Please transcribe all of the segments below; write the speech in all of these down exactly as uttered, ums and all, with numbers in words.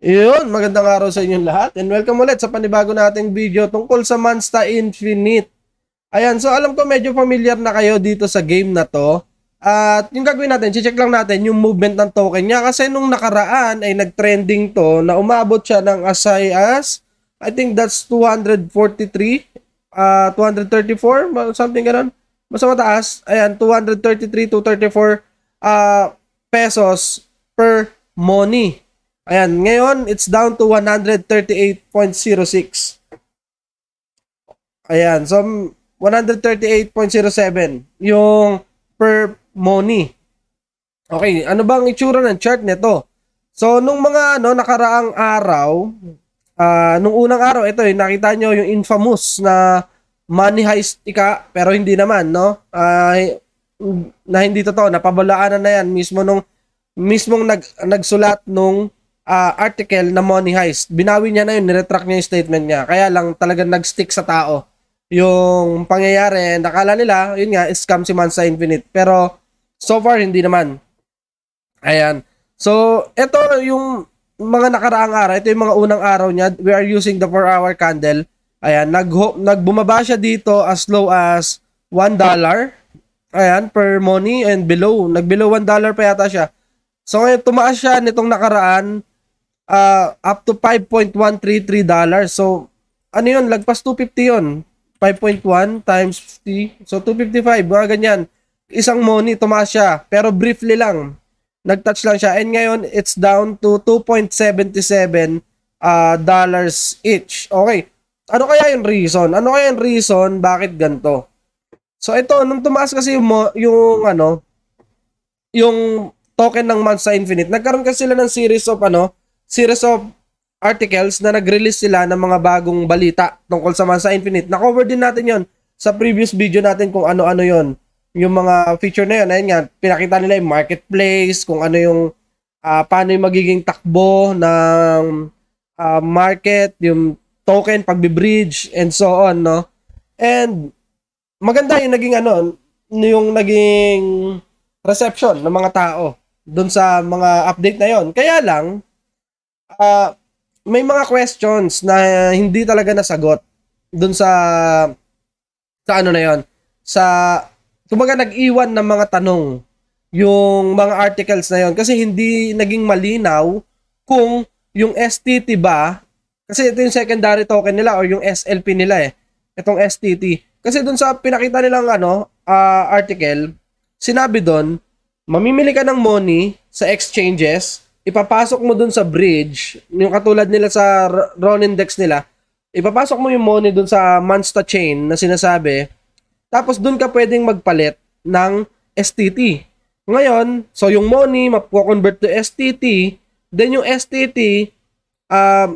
Yun, magandang araw sa inyong lahat and welcome ulit sa panibago nating video tungkol sa Monsta Infinite. Ayan, so alam ko medyo familiar na kayo dito sa game na to. At yung gagawin natin, check lang natin yung movement ng token niya. Kasi nung nakaraan ay nag-trending to na umabot siya ng as high as, I think that's two forty-three, uh, two thirty-four, something ganun. Mas mataas, ayan, two thirty-three, two thirty-four uh, pesos per money. Ayan, ngayon, it's down to one thirty-eight point zero six. Ayan, so one thirty-eight point zero seven yung per money. Okay, ano bang itsura ng chart nito? So, nung mga ano, nakaraang araw, uh, nung unang araw, ito eh, nakita nyo yung infamous na money heist ika, pero hindi naman, no? Uh, na hindi totoo, napabalaanan na yan mismo nung, mismong nag, nagsulat nung Uh, article na money heist. Binawi niya na yun, niretract niya yung statement niya. Kaya lang talagang nag-stick sa tao yung pangyayari. Nakala nila, yun nga, scam si Monsta Infinite. Pero so far, hindi naman. Ayan. So, ito yung mga nakaraang araw. Ito yung mga unang araw niya. We are using the four hour candle. Ayan. Nag nagbumaba siya dito as low as one dollar. Ayan. Per money and below. Nag-below one dollar pa yata siya. So, ngayon, tumaas siya nitong nakaraan. Uh, up to five point one three three dollars. So, ano yun? Lagpas two fifty yun. five point one times fifty. So, two fifty-five. Mga ganyan. Isang money, tumaas siya. Pero briefly lang. Nag-touch lang siya. And ngayon, it's down to two point seven seven dollars uh, dollars each. Okay. Ano kaya yung reason? Ano kaya yung reason? Bakit ganito? So, ito. Nung tumaas kasi yung, yung ano, yung token ng Monsta Infinite, nagkaroon kasi sila ng series of ano, series of articles na nag-release sila ng mga bagong balita tungkol sa Monsta Infinite. Na-cover din natin yon sa previous video natin kung ano-ano yon. Yung mga feature na yun, ayun nga, pinakita nila yung marketplace, kung ano yung, uh, paano yung magiging takbo ng uh, market, yung token, pagbe-bridge, and so on, no? And, maganda yung naging ano, yung naging reception ng mga tao dun sa mga update na yon. Kaya lang, Uh, may mga questions na hindi talaga nasagot dun sa sa ano na yon, sa kumbaga nag-iwan ng mga tanong yung mga articles na yon kasi hindi naging malinaw kung yung S T T ba, kasi ito yung secondary token nila or yung S L P nila eh, itong S T T, kasi dun sa pinakita nilang ano, uh, article, sinabi dun mamimili ka ng money sa exchanges, ipapasok mo dun sa bridge, yung katulad nila sa Ronindex nila, ipapasok mo yung money dun sa Monsta Chain na sinasabi, tapos dun ka pwedeng magpalit ng S T T. Ngayon, so yung money, mapu-convert to S T T, then yung S T T, uh,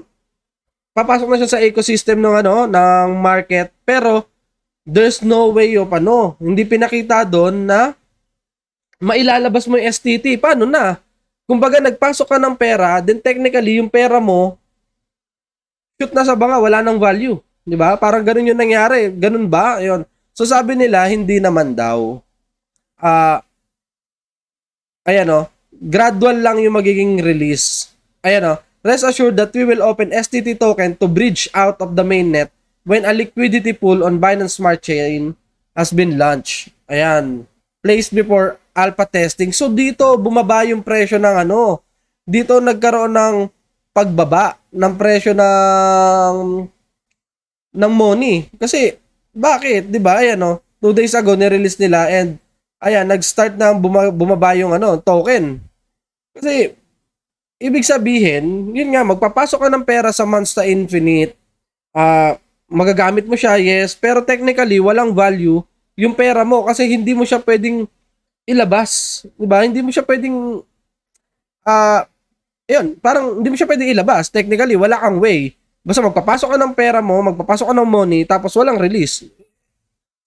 papasok na siya sa ecosystem ng, ano, ng market, pero there's no way of ano, hindi pinakita dun na mailalabas mo yung S T T. Paano na? Kumbaga, nagpasok ka ng pera, then technically, yung pera mo, shoot na sa banga, wala nang value. Di ba? Parang ganun yung nangyari. Ganun ba? Ayun. So, sabi nila, hindi naman daw. Uh, ayan o. Gradual lang yung magiging release. Ayan o. Rest assured that we will open S T T token to bridge out of the mainnet when a liquidity pool on Binance Smart Chain has been launched. Ayan. Placed before alpha testing. So, dito, bumaba yung presyo ng ano. Dito, nagkaroon ng pagbaba ng presyo ng ng money. Kasi, bakit? Diba? Ayan, o. Two days ago, nirelease nila and, ayan, nag-start na bumaba yung ano, token. Kasi, ibig sabihin, yun nga, magpapasok ka ng pera sa Monsta Infinite, uh, magagamit mo siya, yes, pero technically, walang value yung pera mo kasi hindi mo siya pwedeng ilabas, diba? Hindi mo siya pwedeng uh, ayun, parang hindi mo siya pwedeng ilabas. Technically, wala kang way. Basta magpapasok ka ng pera mo, magpapasok ka ng money, tapos walang release.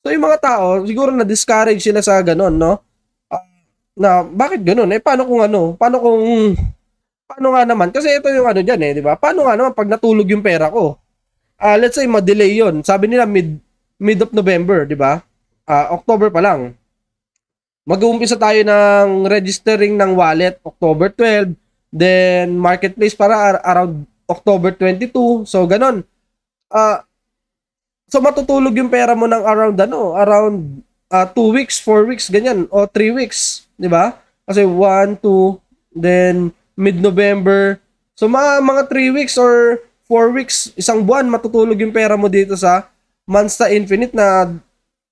So, yung mga tao, siguro na-discourage sila sa ganun, no? Uh, na, bakit ganun? Eh, paano kung ano? Paano kung, paano nga naman? Kasi ito yung ano dyan, eh, diba? Paano nga naman pag natulog yung pera ko? Uh, let's say, ma-delay yun. Sabi nila, mid, mid of November, diba? Uh, October pa lang. Mag-uumpisa tayo ng registering ng wallet October twelve, Then marketplace para around October twenty-two. So ganon. Uh, so matutulog yung pera mo ng around ano, around uh, two weeks, four weeks ganyan o three weeks, 'di ba? Kasi one, two, then mid-November. So mga mga three weeks or four weeks, isang buwan matutulog yung pera mo dito sa Monsta Infinite na,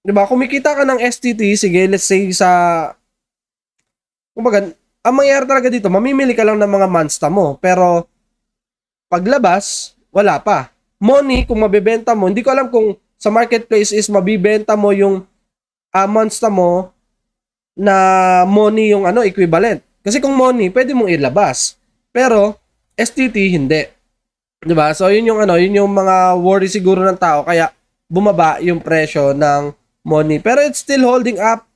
'di ba? Kumikita ka ng S T T, sige, let's say sa kumbaga, ang mangyayari talaga dito, mamimili ka lang ng mga Monsta mo, pero paglabas, wala pa. Money, kung mabibenta mo, hindi ko alam kung sa marketplace is mabibenta mo yung uh, Monsta mo na money yung ano, equivalent. Kasi kung money, pwede mong ilabas. Pero, S T T, hindi. Diba? So, yun yung ano, yun yung mga worry siguro ng tao. Kaya, bumaba yung presyo ng money. Pero, it's still holding up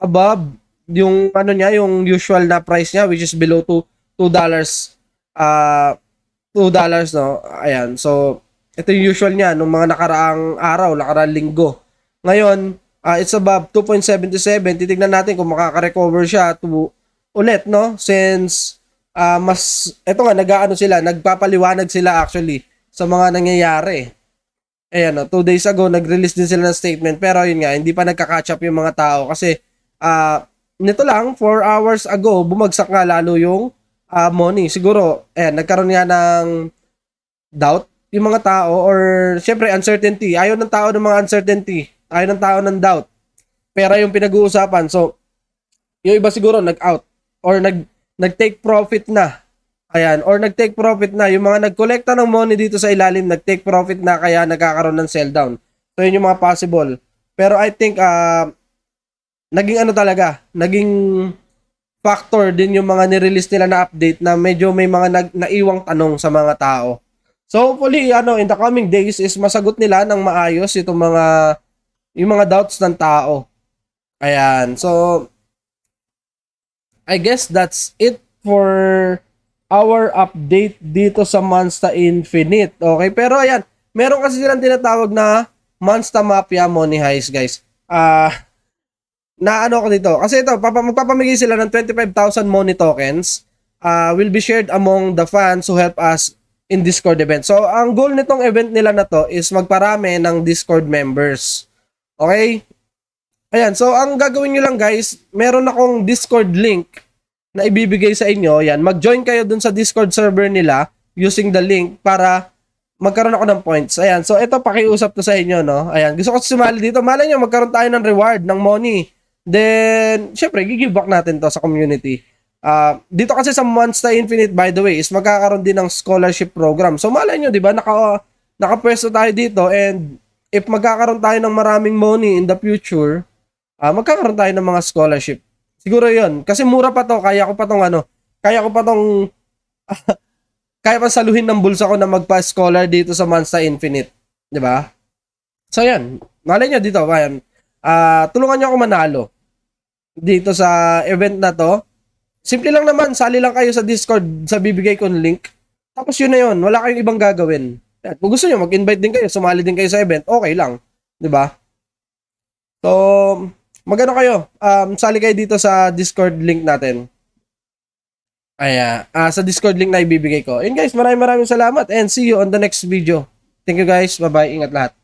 above yung ano niya, yung usual na price niya, which is below two dollars. Uh, two dollars, no? Ayan. So, ito yung usual niya nung mga nakaraang araw, nakaraang linggo. Ngayon, uh, it's above two point seven seven. Titignan natin kung makaka-recover siya to, ulit, no? Since, uh, mas, eto nga, nag-ano sila, nagpapaliwanag sila actually sa mga nangyayari. Ayan, no? Two days ago, nag-release din sila ng statement. Pero yun nga, hindi pa nagka-catch up yung mga tao kasi, uh, nito lang, four hours ago, bumagsak nga lalo yung Uh, money. Siguro, ayan, nagkaroon nga ng doubt yung mga tao or syempre uncertainty. Ayaw ng tao ng mga uncertainty. Ayaw ng tao ng doubt. Pera yung pinag-uusapan. So, yung iba siguro nag-out or nag, nag-take profit na. Ayan, or nag-take profit na. Yung mga nag-collecta ng money dito sa ilalim, nag-take profit na kaya nagkakaroon ng sell down. So, yun yung mga possible. Pero I think, uh, naging ano talaga, naging factor din yung mga nirelease nila na update na medyo may mga nag, naiwang tanong sa mga tao. So hopefully ano, in the coming days is masagot nila ng maayos itong mga yung mga doubts ng tao. Ayan. So I guess that's it for our update dito sa Monsta Infinite. Okay, pero ayan, meron kasi silang tinatawag na Monsta Mafia Money Heist, guys. Ah uh, na ano ko dito. Kasi ito, magpapamigay sila ng twenty-five thousand money tokens uh, will be shared among the fans who help us in Discord event. So, ang goal nitong event nila na to is magparami ng Discord members. Okay? Ayan. So, ang gagawin nyo lang guys, meron akong Discord link na ibibigay sa inyo. Ayan. Mag-join kayo dun sa Discord server nila using the link para magkaroon ako ng points. Ayan. So, ito pakiusap to sa inyo, no? Ayan. Gusto ko sumali dito. Malay nyo, magkaroon tayo ng reward, ng money. Then, syempre, gi-give back natin to sa community. Uh, dito kasi sa Monsta Infinite, by the way, is magkakaroon din ng scholarship program. So, malay nyo, di ba? Naka, nakapwesto tayo dito and if magkakaroon tayo ng maraming money in the future, uh, magkakaroon tayo ng mga scholarship. Siguro yon. Kasi mura pa to. Kaya ko pa tong ano, kaya ko pa tong, kaya pa saluhin ng bulsa ko na magpa-scholar dito sa Monsta Infinite. Di ba? So, yan. Malay nyo dito. Ayan. Uh, tulungan nyo ako manalo dito sa event na to. Simple lang naman, sali lang kayo sa Discord sa bibigay kong link. Tapos yun na yun, wala kayong ibang gagawin. At kung gusto nyo, mag-invite din kayo, sumali din kayo sa event, okay lang, di ba? So, magano kayo, um, sali kayo dito sa Discord link natin. Ayan, uh, sa Discord link na ibibigay ko. And guys, maraming maraming salamat and see you on the next video. Thank you guys, bye bye, ingat lahat.